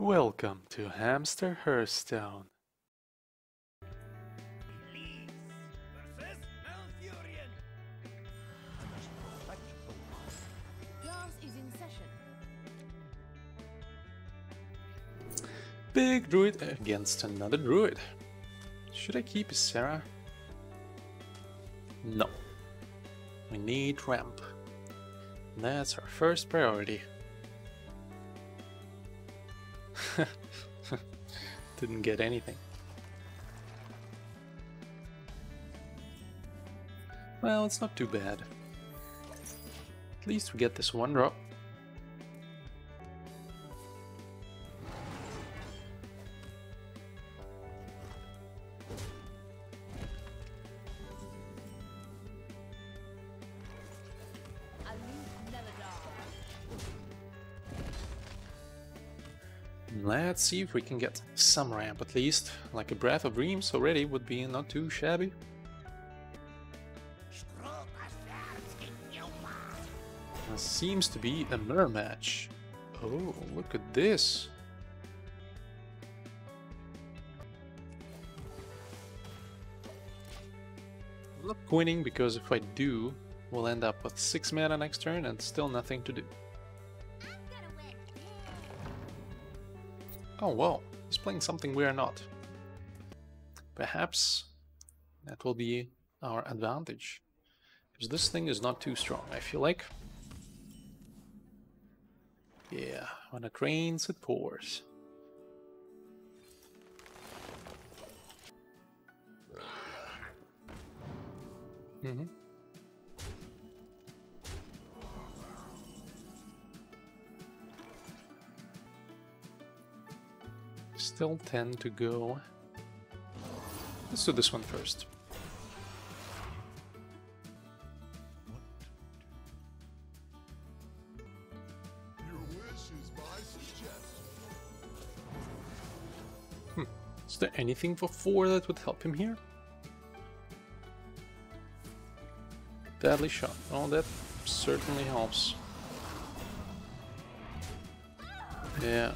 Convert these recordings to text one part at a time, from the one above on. Welcome to Hamster Hearthstone. Big druid against another druid. Should I keep Isera? No. We need ramp. That's our first priority. Didn't get anything. Well, it's not too bad. At least we get this one drop. Let's see if we can get some ramp at least, like a Breath of Dreams already would be not too shabby. This seems to be a mirror match. Oh, look at this! I'm not quitting because if I do, we'll end up with 6 mana next turn and still nothing to do. Oh wow, he's playing something we are not. Perhaps that will be our advantage, because this thing is not too strong, I feel like. Yeah, when it rains, it pours. Mm-hmm. Still 10 to go. Let's do this one first. Your wish is my suggestion. Is there anything for 4 that would help him here? Deadly shot. Oh, that certainly helps. Yeah.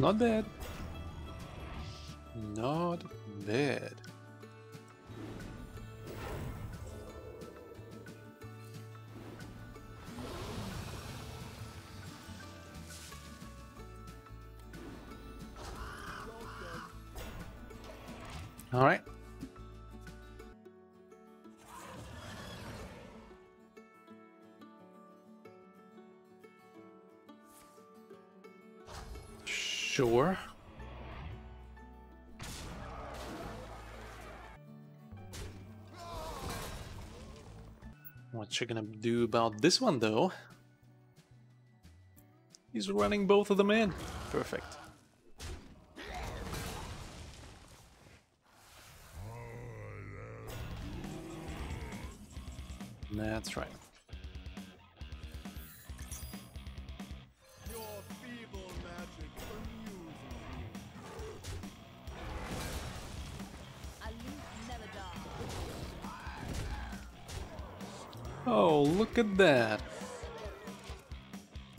Not bad. Not bad. All right. Sure. What you gonna do about this one though? He's running both of them in. Perfect. That's right. Oh, look at that!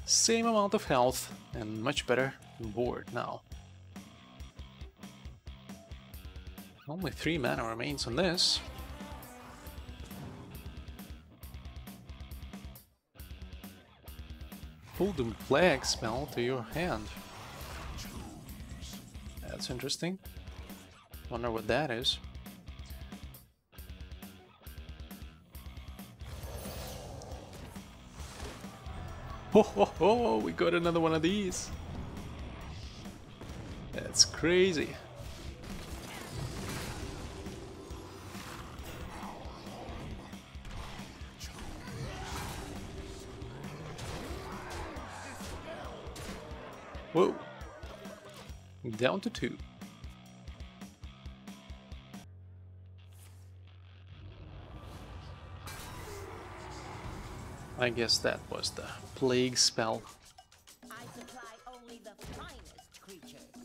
Same amount of health and much better board now. Only 3 mana remains on this. Pull the plague spell to your hand. That's interesting. Wonder what that is. Ho ho ho, we got another one of these. That's crazy. Whoa. Down to 2. I guess that was the plague spell. I supply only the finest creatures.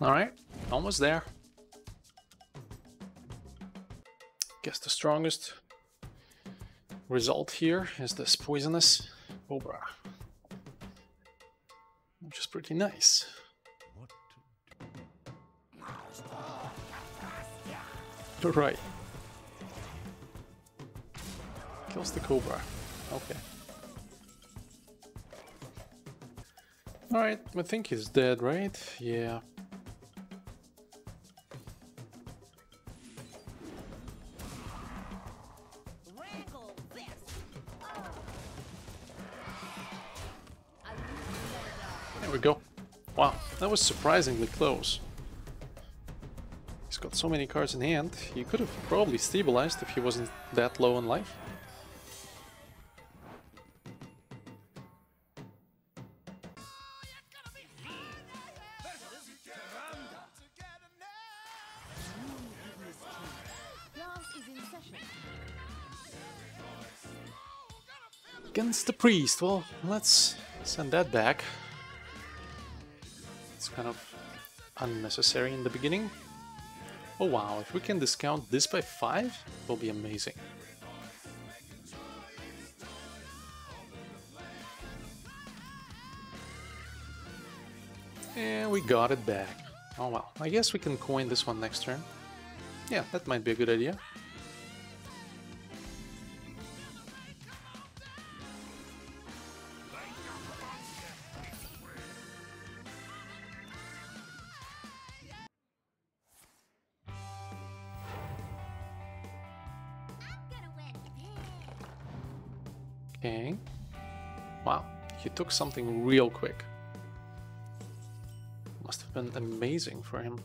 Alright, almost there. Guess the strongest result here is this poisonous Obra, which is pretty nice. Right. Kills the Cobra. Okay. Alright, I think he's dead, right? Yeah. There we go. Wow, that was surprisingly close. Got so many cards in hand, he could have probably stabilized if he wasn't that low on life. Against the priest, well, let's send that back. It's kind of unnecessary in the beginning. Oh wow, if we can discount this by 5, it will be amazing. And we got it back. Oh well, I guess we can coin this one next turn. Yeah, that might be a good idea. Okay. Wow, he took something real quick. Must have been amazing for him.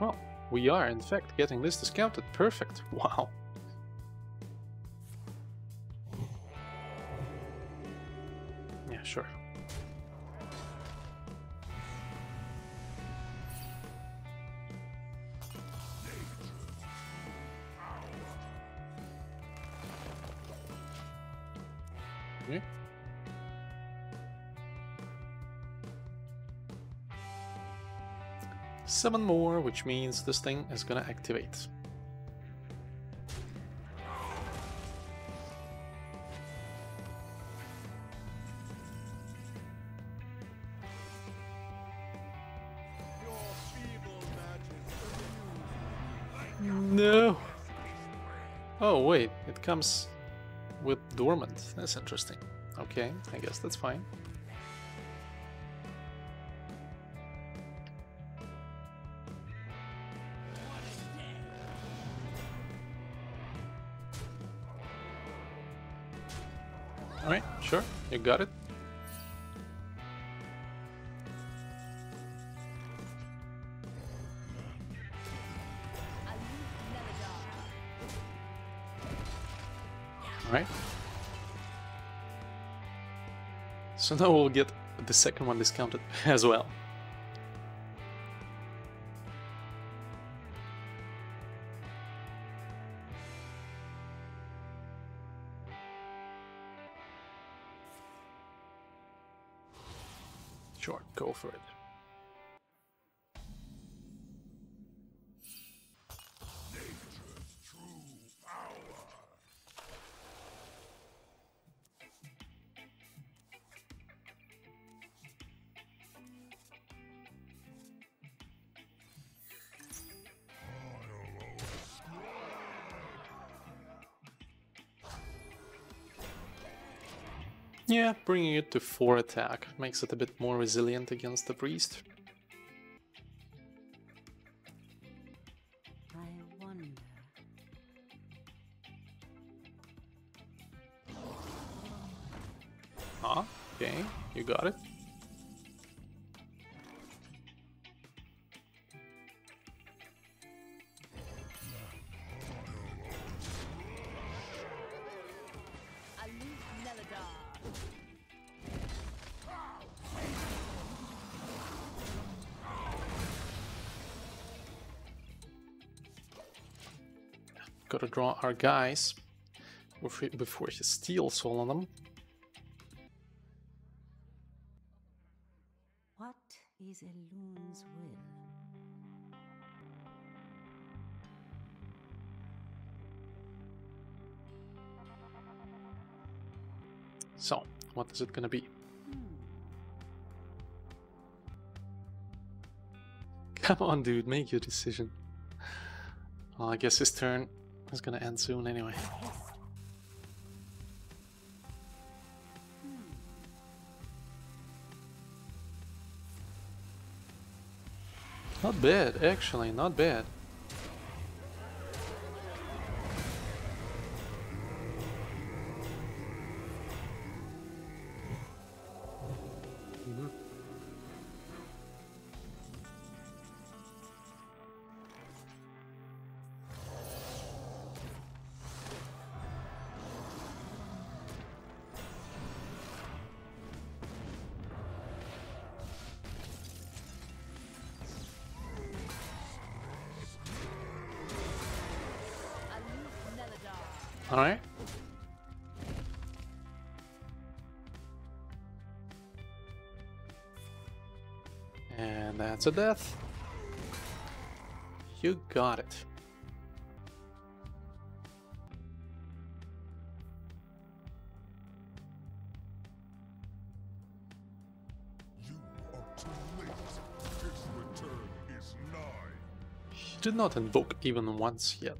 Well, we are in fact getting this discounted. Perfect. Wow. Yeah, sure. Seven more, which means this thing is gonna activate. No! Oh wait, it comes with dormant. That's interesting. Okay, I guess that's fine. Alright, sure, you got it. Alright. So now we'll get the second one discounted as well. Sure, go for it. Yeah, bringing it to 4 attack makes it a bit more resilient against the priest. I wonder. Ah, okay, you got it. Gotta draw our guys. before he steals all of them. What is Elune's will? So, what is it gonna be? Come on, dude, make your decision. Well, I guess his turn is gonna end soon anyway. Not bad, actually, not bad. All right. And that's a death. You got it. You are too late. His return is nigh. He did not invoke even once yet.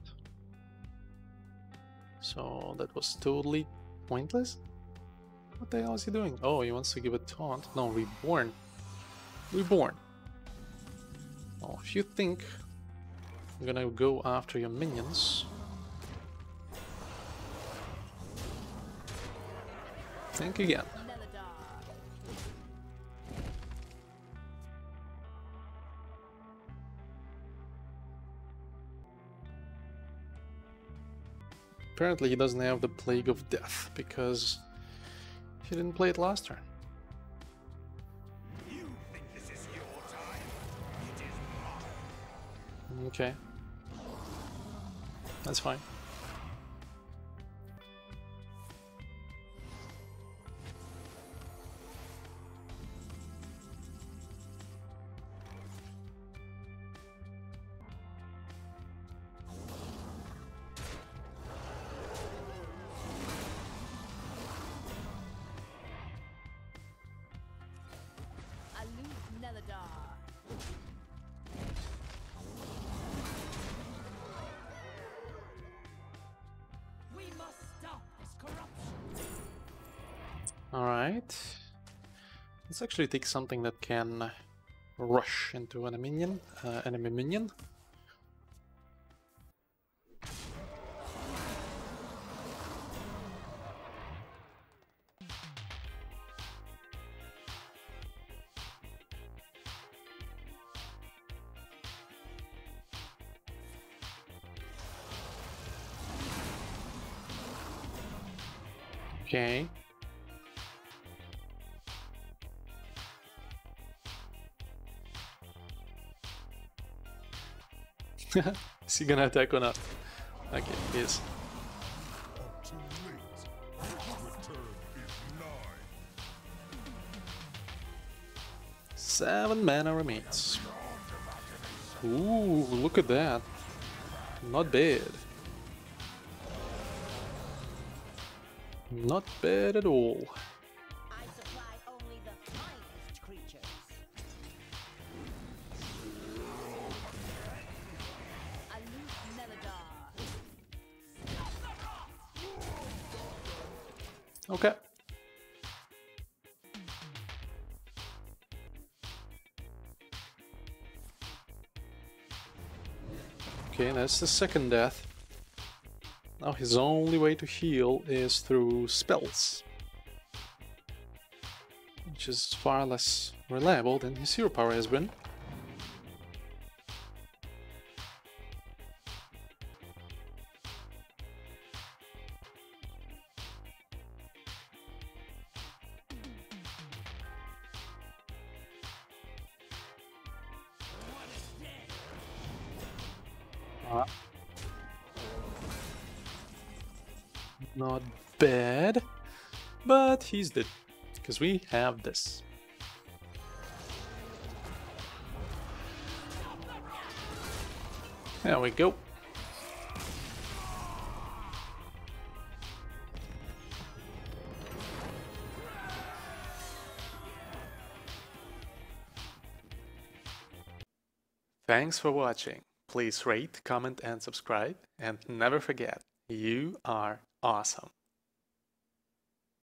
So that was totally pointless. What the hell is he doing? Oh, he wants to give a taunt. No, reborn. Reborn. Oh, if you think I'm gonna go after your minions, think again. Apparently he doesn't have the Plague of Death, because he didn't play it last turn. You think this is your time? It is mine. Okay. That's fine. Alright, let's actually take something that can rush into an enemy minion. Okay. Is he gonna attack or not? Okay, he is. Seven mana remains. Ooh, look at that. Not bad. Not bad at all. Okay. Okay, that's the second death. Now his only way to heal is through spells, which is far less reliable than his hero power has been. Not bad. But he's dead, because we have this. There we go. Thanks for watching. Please rate, comment and subscribe, and never forget, you are awesome.